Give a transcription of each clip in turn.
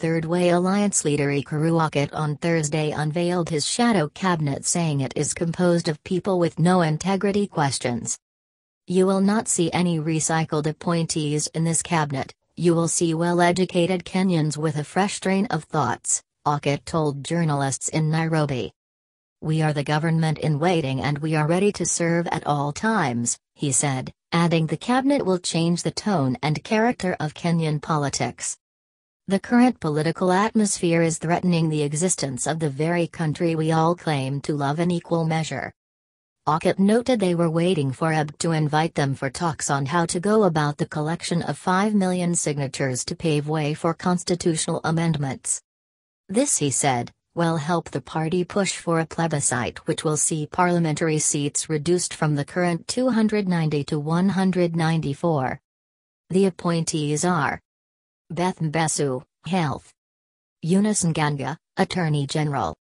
Thirdway Alliance leader Ekuru Aukot on Thursday unveiled his shadow cabinet, saying it is composed of people with no integrity questions. You will not see any recycled appointees in this cabinet, you will see well-educated Kenyans with a fresh strain of thoughts, Aukot told journalists in Nairobi. We are the government in waiting and we are ready to serve at all times, he said, adding the cabinet will change the tone and character of Kenyan politics. The current political atmosphere is threatening the existence of the very country we all claim to love in equal measure. Aukot noted they were waiting for Abdu to invite them for talks on how to go about the collection of 5 million signatures to pave way for constitutional amendments. This, he said, will help the party push for a plebiscite which will see parliamentary seats reduced from the current 290 to 194. The appointees are Beth Mbesu, Health; Eunice Nganga, Attorney General;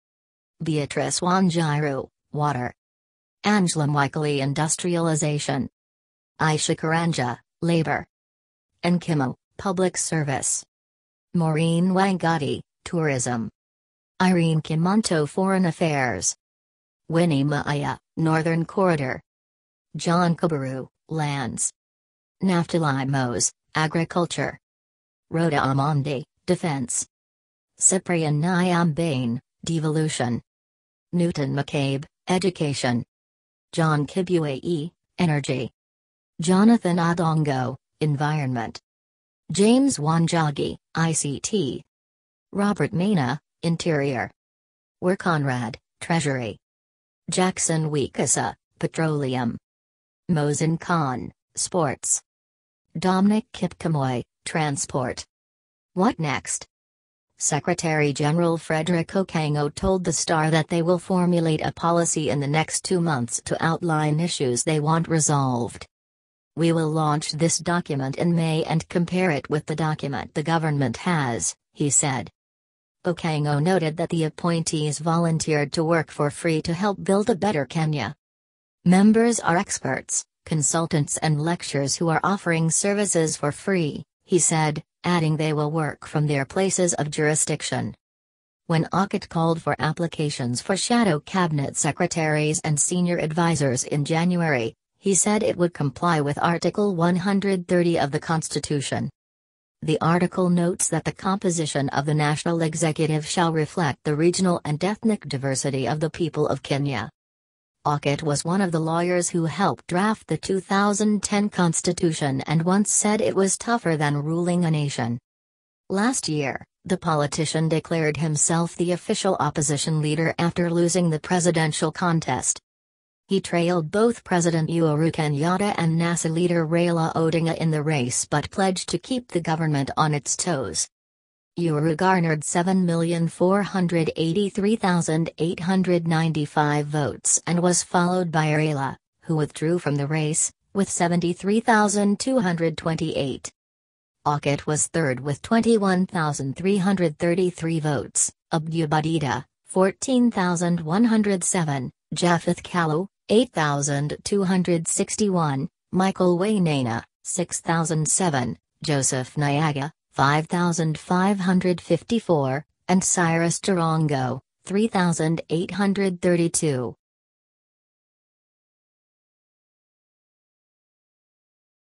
Beatrice Wanjiru, Water; Angela Mwikali, Industrialization; Aisha Karanja, Labor; Anne Kimuyu, Public Service; Maureen Wangati, Tourism; Irene Kemunto, Foreign Affairs; Winnie Muya, Northern Corridor; John Kaburu, Lands; Naftali Mose, Agriculture; Rhota Omondi, Defense; Cyprian Nyambane, Devolution; Newton Mukabe, Education; John Kibuyi, Energy; Jonathan Odongo, Environment; James Wanjagi, ICT; Robert Maina, Interior; Were Conrad, Treasury; Jackson Wekusa, Petroleum; Mosin Khan, Sports; Domnic Kipkemoi, Transport. What next? Secretary General Frederick Okang'o told the Star that they will formulate a policy in the next 2 months to outline issues they want resolved. We will launch this document in May and compare it with the document the government has, he said. Okang'o noted that the appointees volunteered to work for free to help build a better Kenya. Members are experts, consultants and lecturers who are offering services for free, he said, adding they will work from their places of jurisdiction. When Aukot called for applications for shadow cabinet secretaries and senior advisors in January, he said it would comply with Article 130 of the Constitution. The article notes that the composition of the national executive shall reflect the regional and ethnic diversity of the people of Kenya. Aukot was one of the lawyers who helped draft the 2010 Constitution and once said it was tougher than ruling a nation. Last year, the politician declared himself the official opposition leader after losing the presidential contest. He trailed both President Uhuru Kenyatta and NASA leader Raila Odinga in the race but pledged to keep the government on its toes. Uhuru garnered 7,483,895 votes and was followed by Arela, who withdrew from the race, with 73,228. Aukot was third with 21,333 votes, Abdu Badida, 14,107, Japheth Kalu, 8,261, Michael Wainaina, 6,007, Joseph Nyaga, 5,554, and Cyrus Tarongo, 3,832.